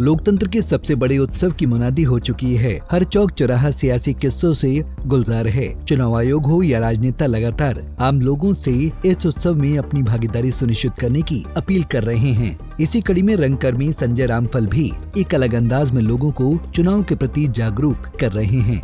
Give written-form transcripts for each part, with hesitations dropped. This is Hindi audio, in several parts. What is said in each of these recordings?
लोकतंत्र के सबसे बड़े उत्सव की मुनादी हो चुकी है। हर चौक चौराहा सियासी किस्सों से गुलजार है। चुनाव आयोग हो या राजनेता लगातार आम लोगों से इस उत्सव में अपनी भागीदारी सुनिश्चित करने की अपील कर रहे हैं। इसी कड़ी में रंगकर्मी संजय रामफल भी एक अलग अंदाज में लोगों को चुनाव के प्रति जागरूक कर रहे हैं।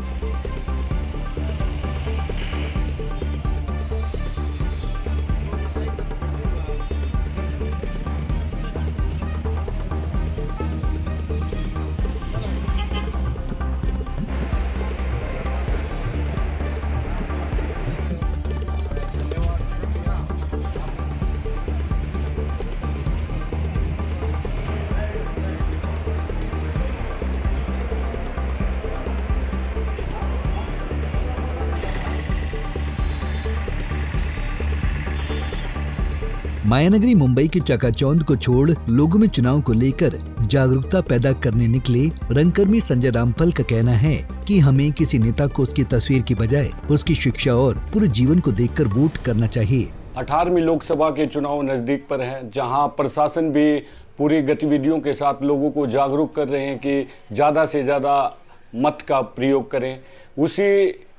मायानगरी मुंबई के चकाचौंध को छोड़ लोगों में चुनाव को लेकर जागरूकता पैदा करने निकले रंगकर्मी संजय रामफल का कहना है कि हमें किसी नेता को उसकी तस्वीर की बजाय उसकी शिक्षा और पूरे जीवन को देखकर वोट करना चाहिए। 18वीं लोकसभा के चुनाव नजदीक पर हैं, जहां प्रशासन भी पूरी गतिविधियों के साथ लोगों को जागरूक कर रहे हैं कि ज्यादा से ज्यादा मत का प्रयोग करें। उसी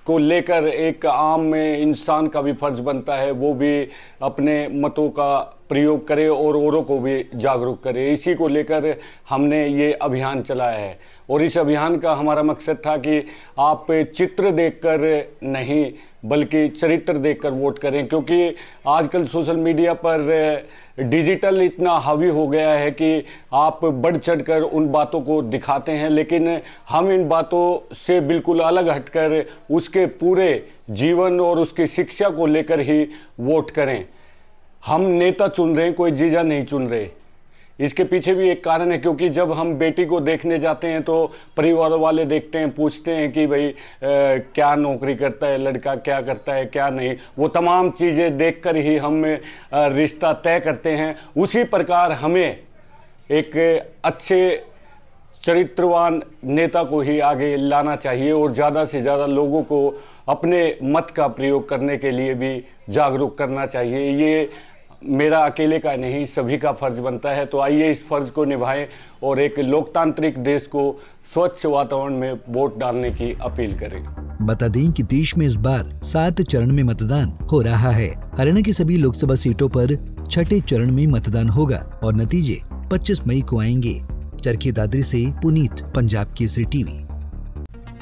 को लेकर एक आम में इंसान का भी फर्ज बनता है, वो भी अपने मतों का प्रयोग करे और औरों को भी जागरूक करे। इसी को लेकर हमने ये अभियान चलाया है और इस अभियान का हमारा मकसद था कि आप चित्र देखकर नहीं बल्कि चरित्र देखकर वोट करें, क्योंकि आजकल सोशल मीडिया पर डिजिटल इतना हावी हो गया है कि आप बढ़ चढ़कर उन बातों को दिखाते हैं, लेकिन हम इन बातों से बिल्कुल अलग हटकर उसके पूरे जीवन और उसकी शिक्षा को लेकर ही वोट करें। हम नेता चुन रहे हैं, कोई जीजा नहीं चुन रहे। इसके पीछे भी एक कारण है, क्योंकि जब हम बेटी को देखने जाते हैं तो परिवार वाले देखते हैं, पूछते हैं कि भाई क्या नौकरी करता है लड़का, क्या करता है क्या नहीं। वो तमाम चीज़ें देखकर ही हम रिश्ता तय करते हैं। उसी प्रकार हमें एक अच्छे चरित्रवान नेता को ही आगे लाना चाहिए और ज़्यादा से ज़्यादा लोगों को अपने मत का प्रयोग करने के लिए भी जागरूक करना चाहिए। ये मेरा अकेले का नहीं, सभी का फर्ज बनता है। तो आइए इस फर्ज को निभाएं और एक लोकतांत्रिक देश को स्वच्छ वातावरण में वोट डालने की अपील करें। बता दें कि देश में इस बार 7 चरण में मतदान हो रहा है। हरियाणा की सभी लोकसभा सीटों पर 6ठे चरण में मतदान होगा और नतीजे 25 मई को आएंगे। चरखी दादरी से पुनीत, पंजाब केसरी टीवी।